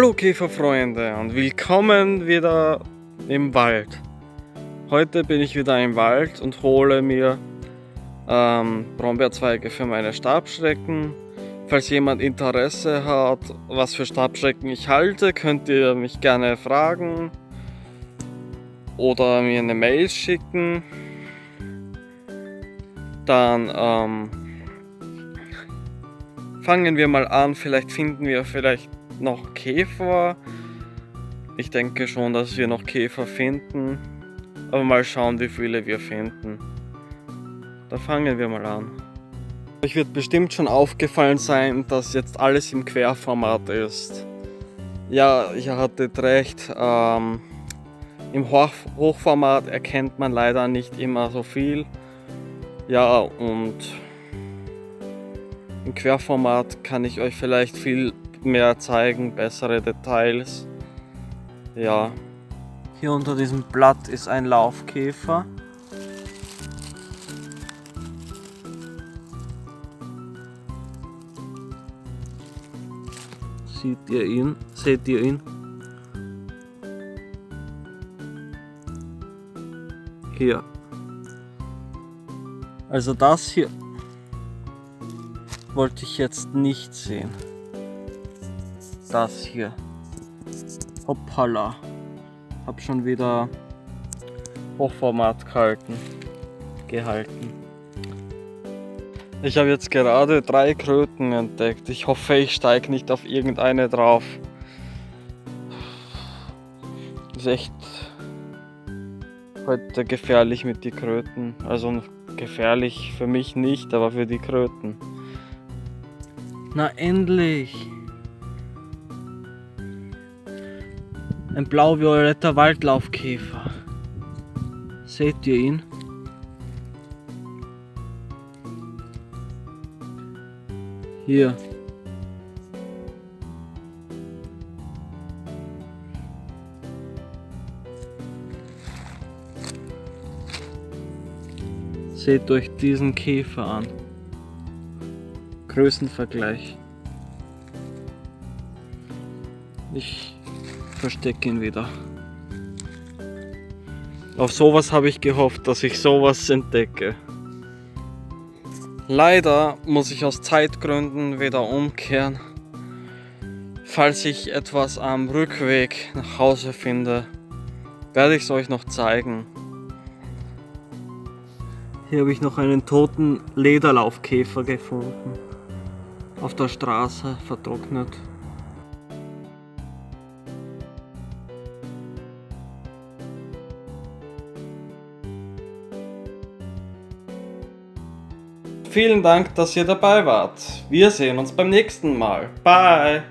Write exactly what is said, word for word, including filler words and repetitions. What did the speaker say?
Hallo Käferfreunde und willkommen wieder im Wald. Heute bin ich wieder im Wald und hole mir ähm, Brombeerzweige für meine Stabschrecken. Falls jemand Interesse hat, was für Stabschrecken ich halte, könnt ihr mich gerne fragen oder mir eine Mail schicken. Dann ähm, fangen wir mal an, vielleicht finden wir vielleicht noch Käfer. Ich denke schon, dass wir noch Käfer finden, aber mal schauen, wie viele wir finden. Da fangen wir mal an. Euch wird bestimmt schon aufgefallen sein, dass jetzt alles im Querformat ist. Ja, ihr hattet recht, ähm, im Hoch Hochformat erkennt man leider nicht immer so viel. Ja, und im Querformat kann ich euch vielleicht viel mehr zeigen, bessere Details. Ja. Hier unter diesem Blatt ist ein Laufkäfer. Seht ihr ihn? Seht ihr ihn? Hier. Also das hier wollte ich jetzt nicht sehen. Das hier. Hoppala. Hab schon wieder Hochformat gehalten. gehalten. Ich habe jetzt gerade drei Kröten entdeckt. Ich hoffe, ich steige nicht auf irgendeine drauf. Ist echt heute gefährlich mit den Kröten. Also gefährlich für mich nicht, aber für die Kröten. Na endlich! Ein blauvioletter Waldlaufkäfer. Seht ihr ihn? Hier. Seht euch diesen Käfer an. Größenvergleich. Ich verstecke ihn wieder. Auf sowas habe ich gehofft, dass ich sowas entdecke. Leider muss ich aus Zeitgründen wieder umkehren, falls ich etwas am Rückweg nach Hause finde, werde ich es euch noch zeigen. Hier habe ich noch einen toten Lederlaufkäfer gefunden, auf der Straße vertrocknet. Vielen Dank, dass ihr dabei wart. Wir sehen uns beim nächsten Mal. Bye!